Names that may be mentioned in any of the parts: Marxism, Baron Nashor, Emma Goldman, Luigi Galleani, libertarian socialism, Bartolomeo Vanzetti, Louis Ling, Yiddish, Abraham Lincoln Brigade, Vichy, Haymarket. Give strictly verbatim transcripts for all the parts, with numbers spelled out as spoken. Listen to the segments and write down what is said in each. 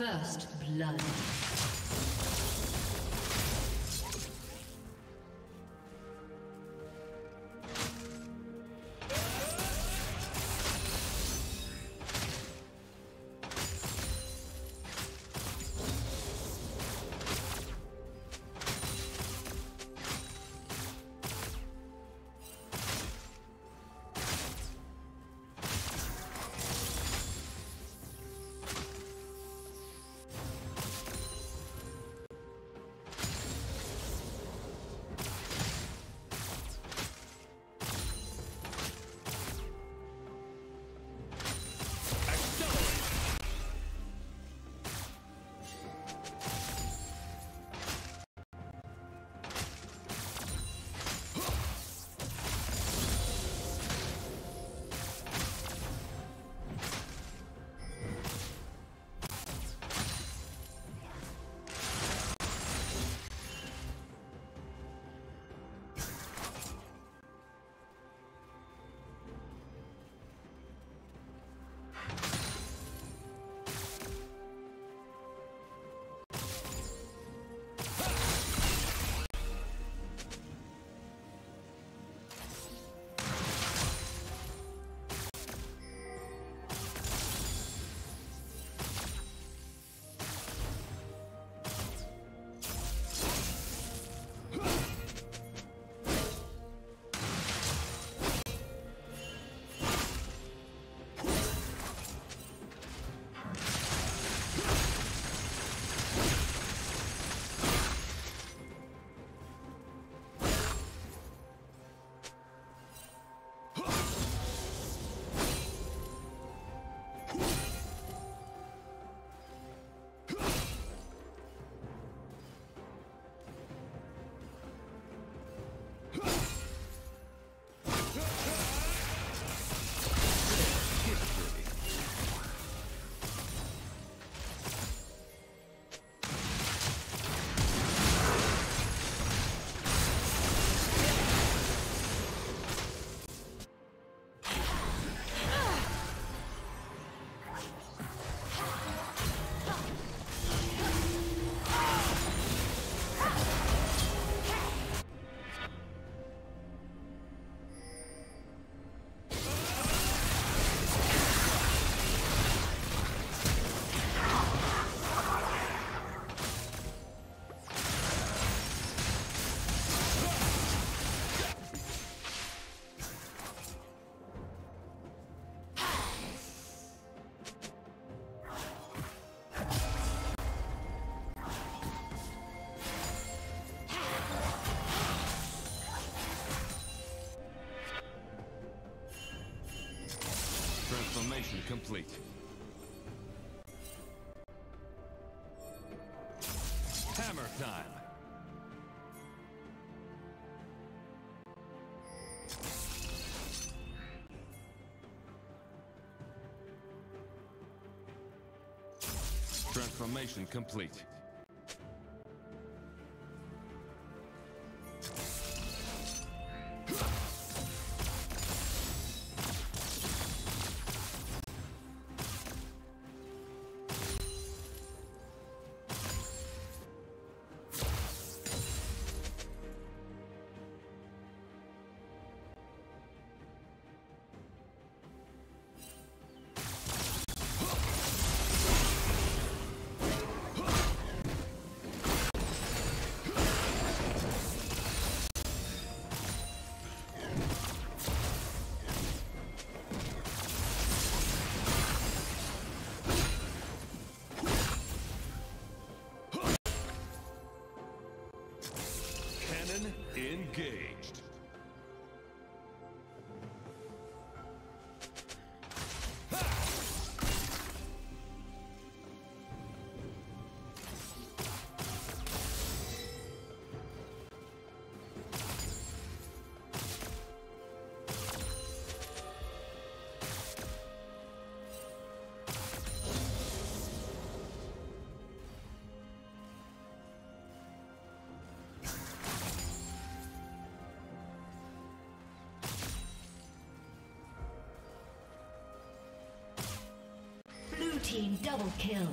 First blood. Transformation complete. Hammer time. Transformation complete. Engaged. Double kill.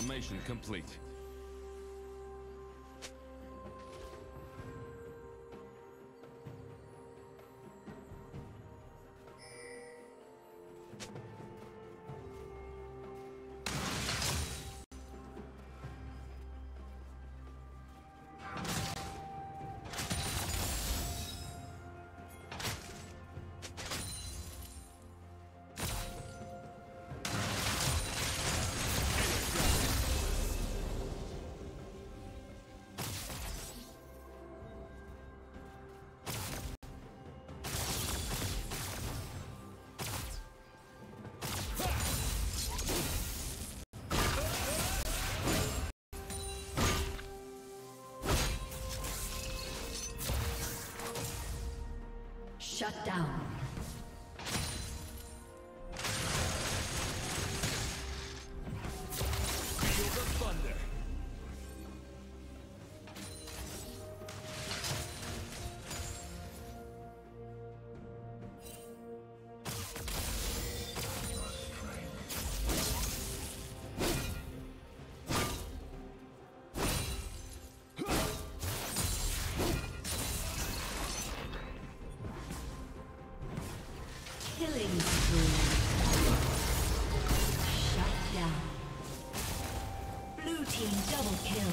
Transformation complete. Shut down. Killing spree. Shut down. Blue team double kill.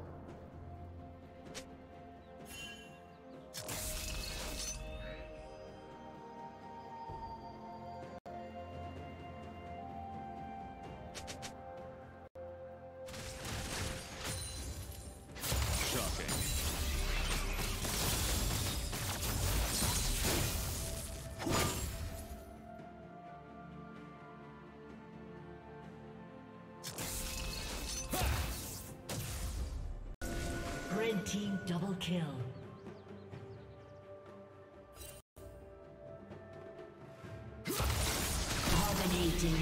Team double kill. Dominating.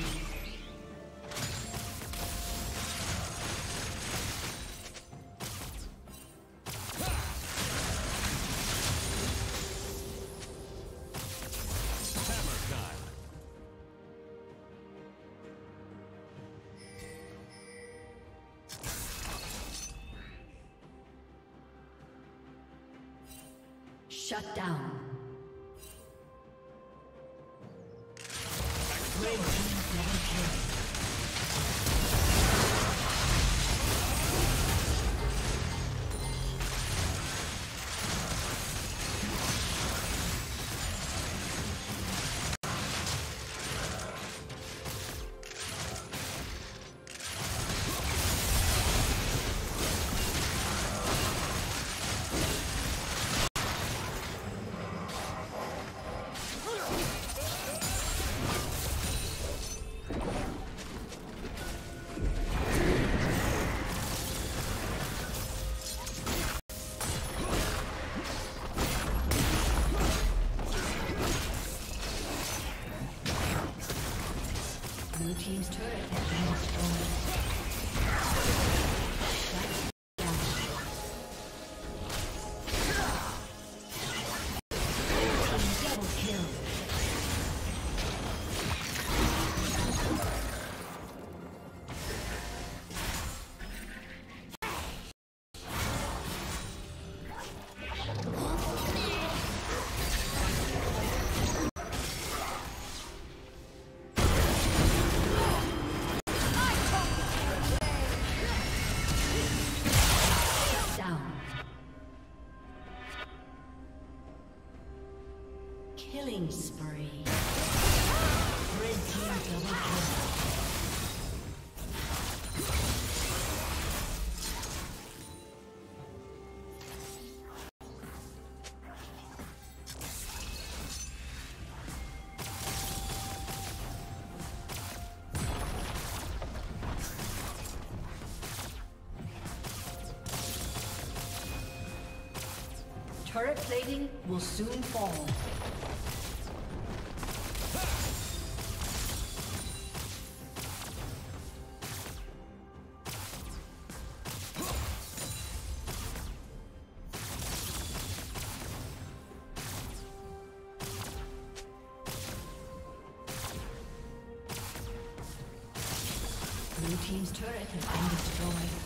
Shut down. Red team double kill. Team's turret has been destroyed. Team double kill. Killing spree. Red team double kill. Turret plating will soon fall. Blue team's turret has been destroyed.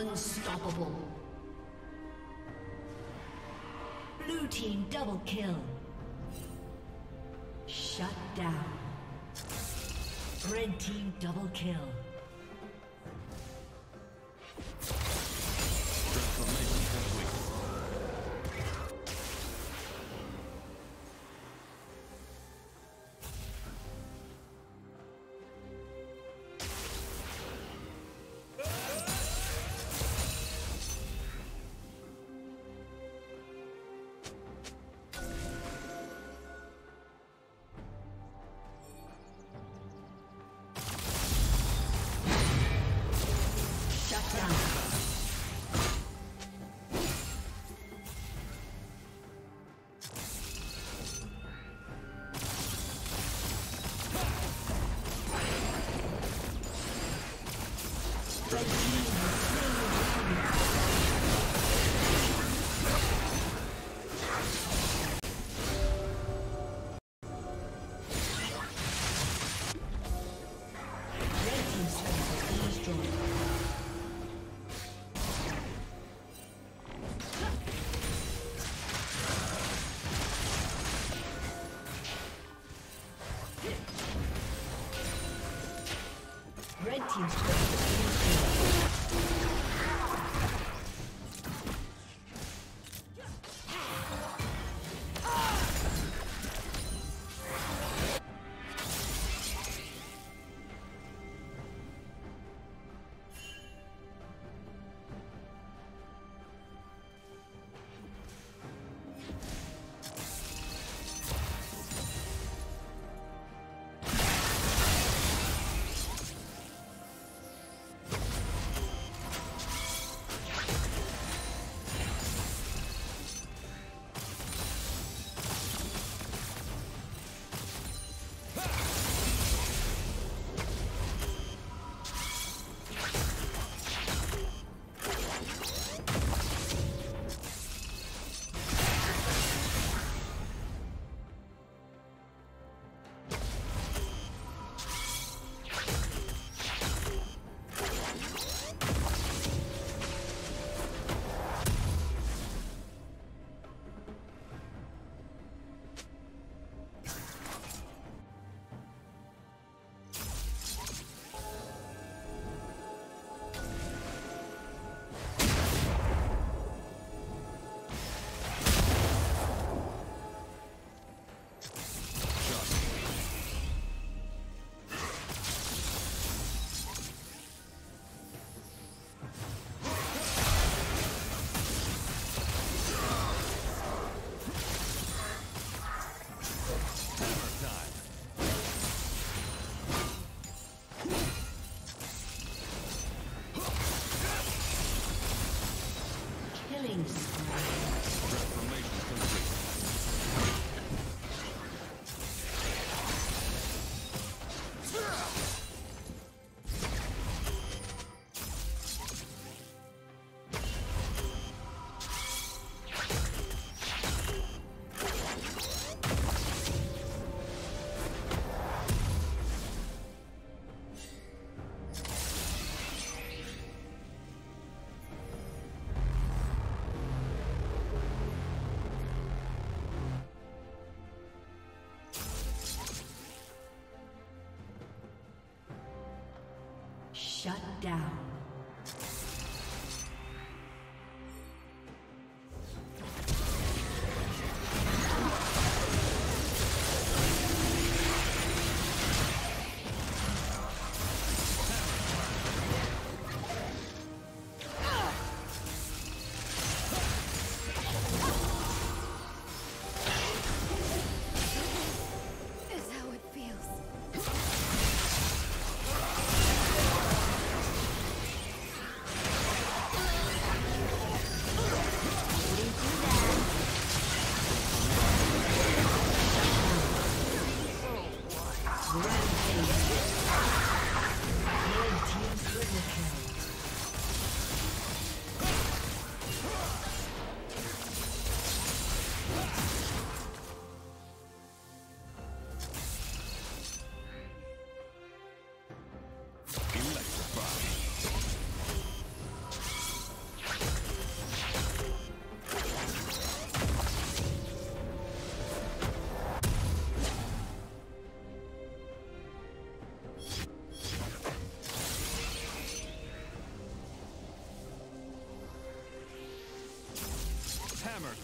Unstoppable. Blue team double kill. Shut down. Red team double kill. Team's turret has been destroyed. down.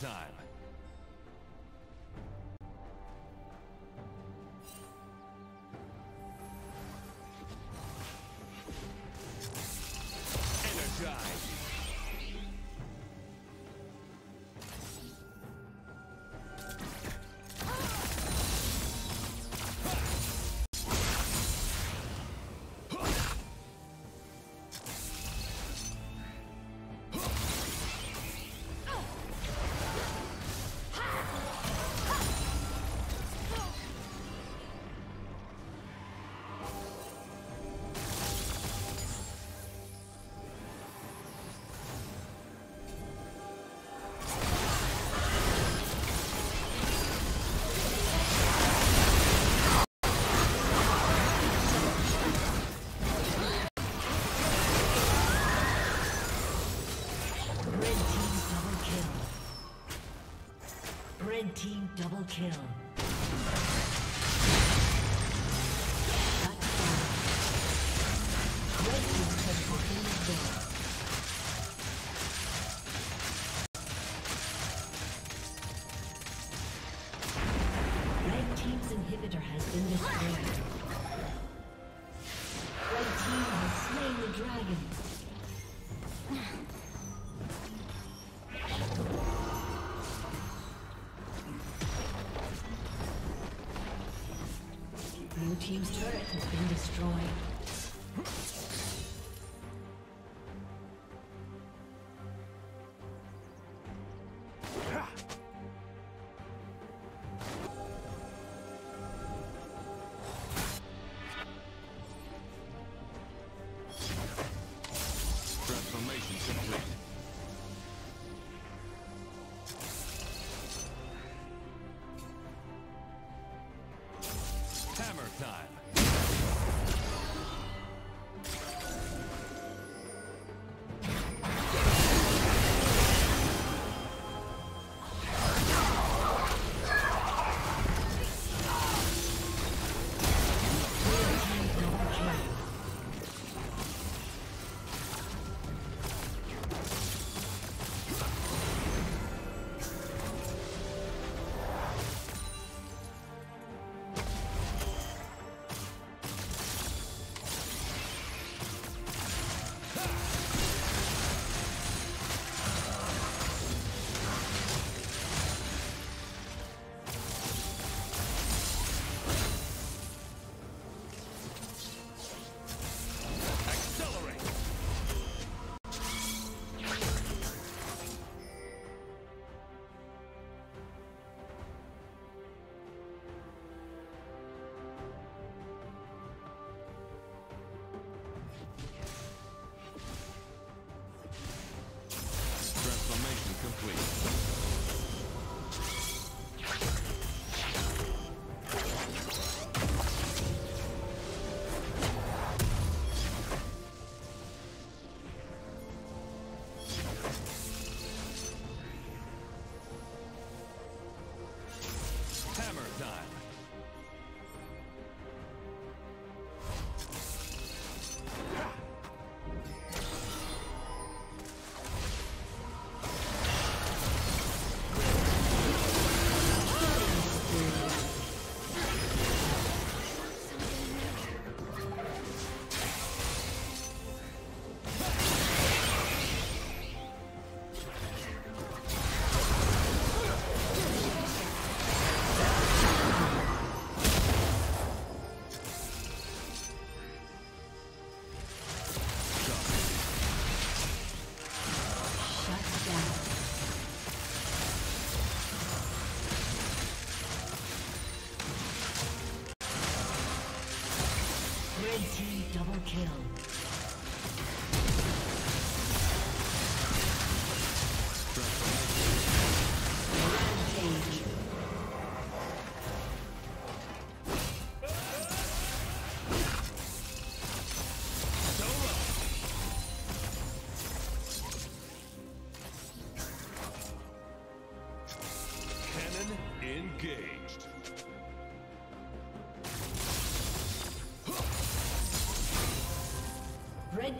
Time. Team double kill. Red team's inhibitor has been destroyed. Red team has slain the dragon. Team's turret has been destroyed. Red team double kill. Engaged. Red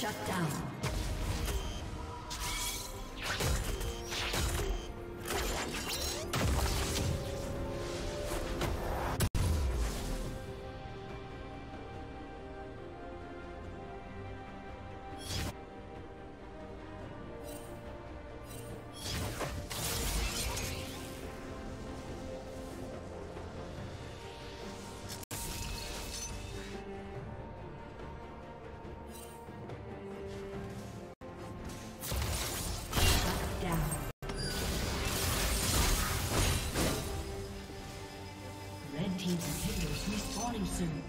Shut down. Teams and figures respawning soon.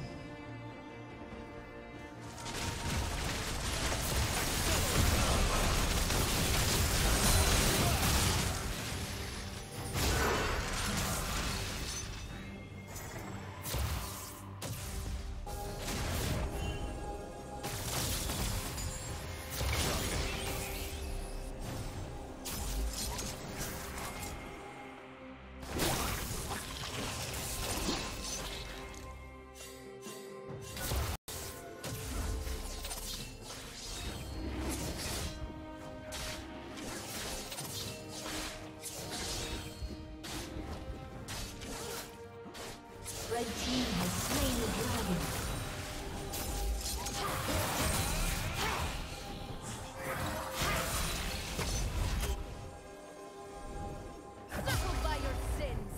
The team has slain the dragon. Suffer by your sins.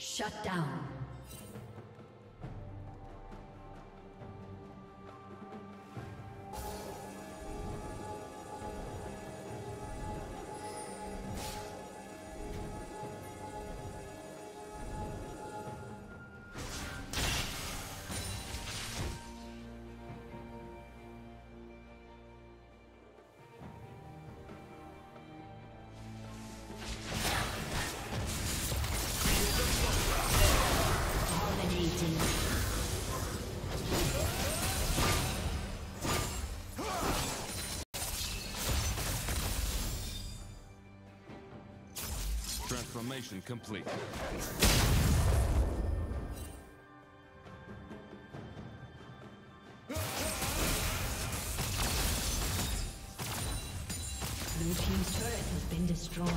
Shut down. Transformation complete. Blue team's turret has been destroyed.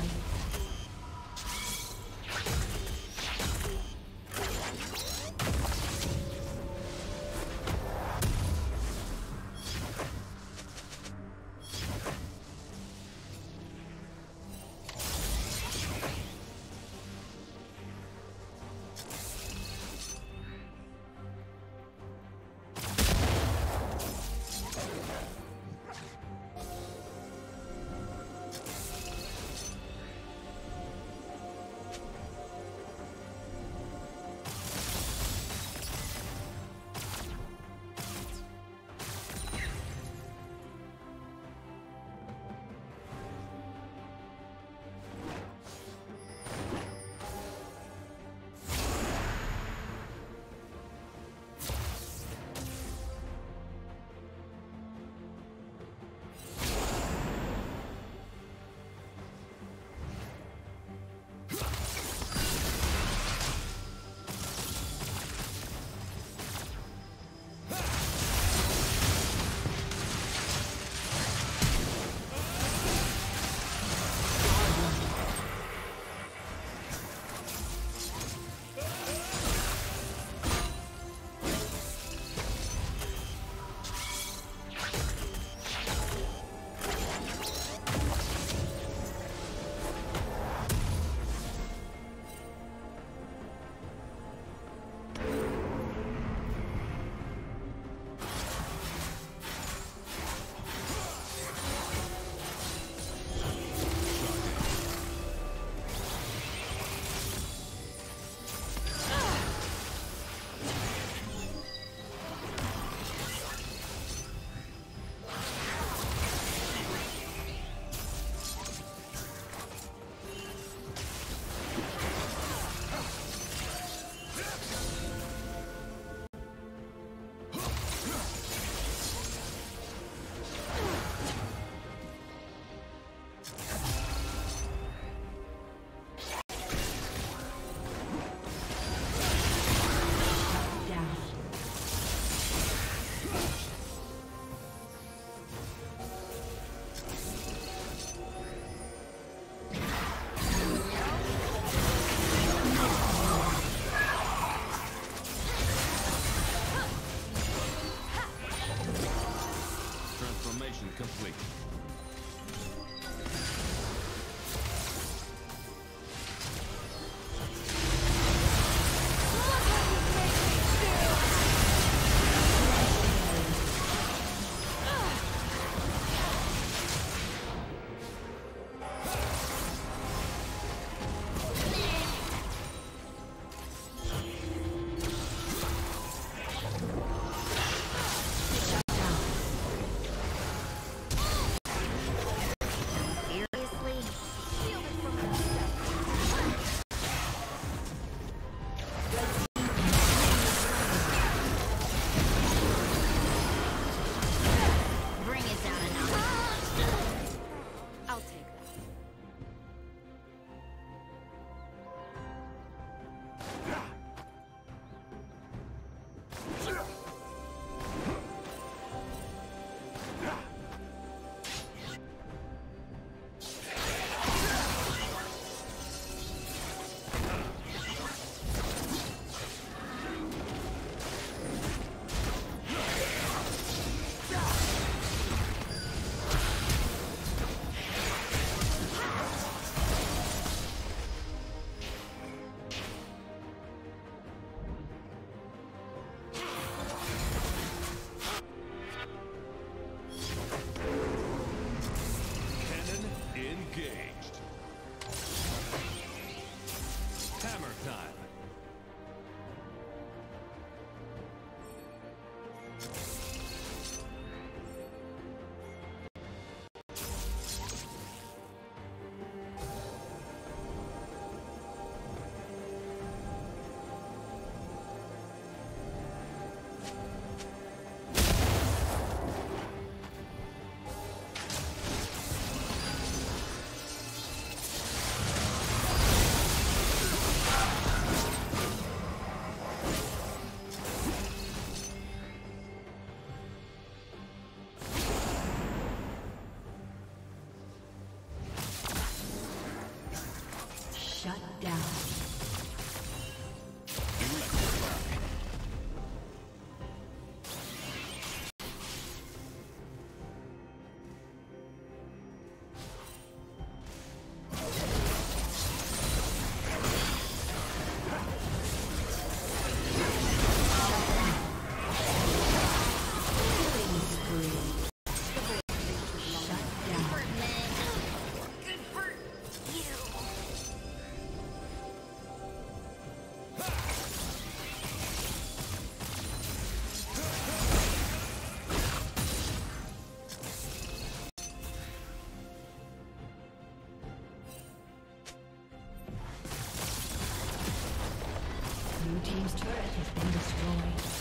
team's turret has been destroyed.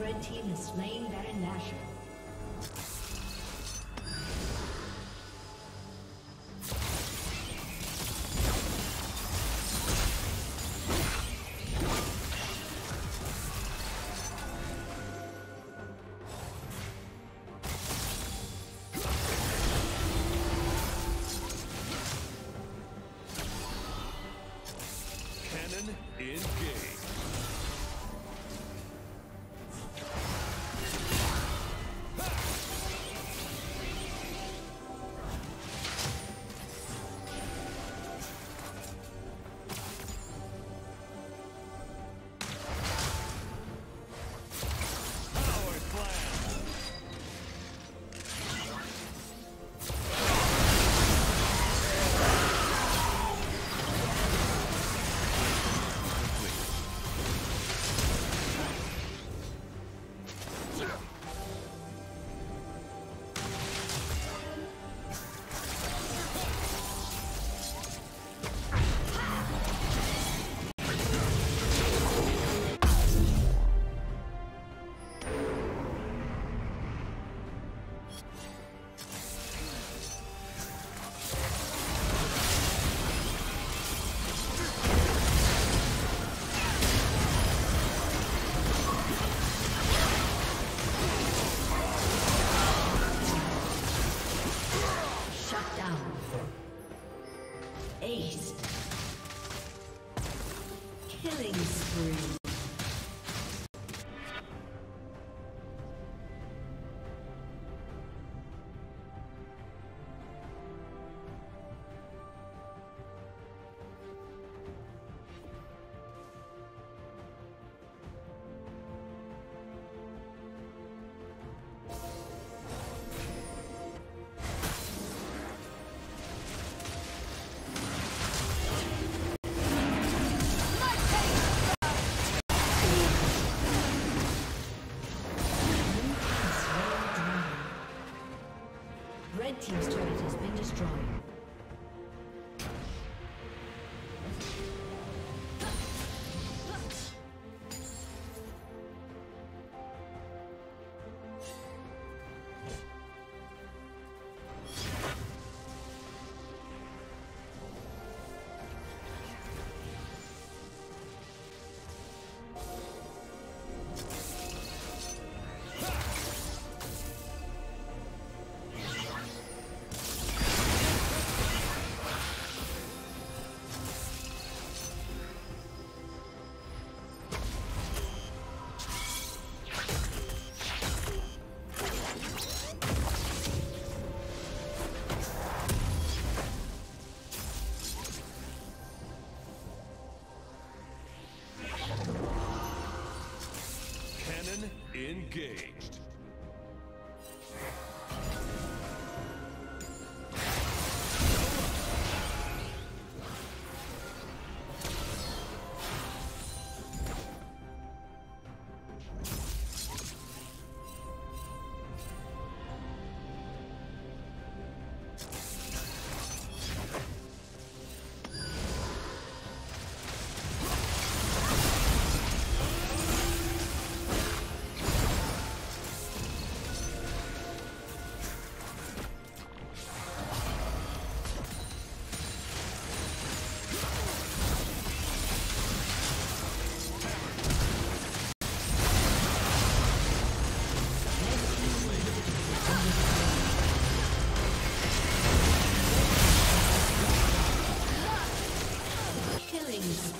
Red team has slain Baron Nashor. Killing spree. Team's turret has been destroyed. Engaged.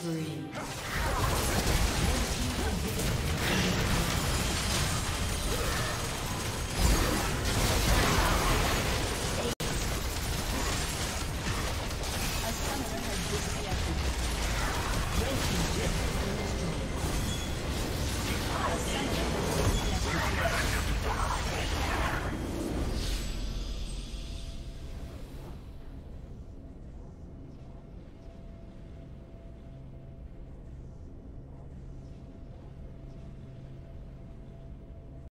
Three.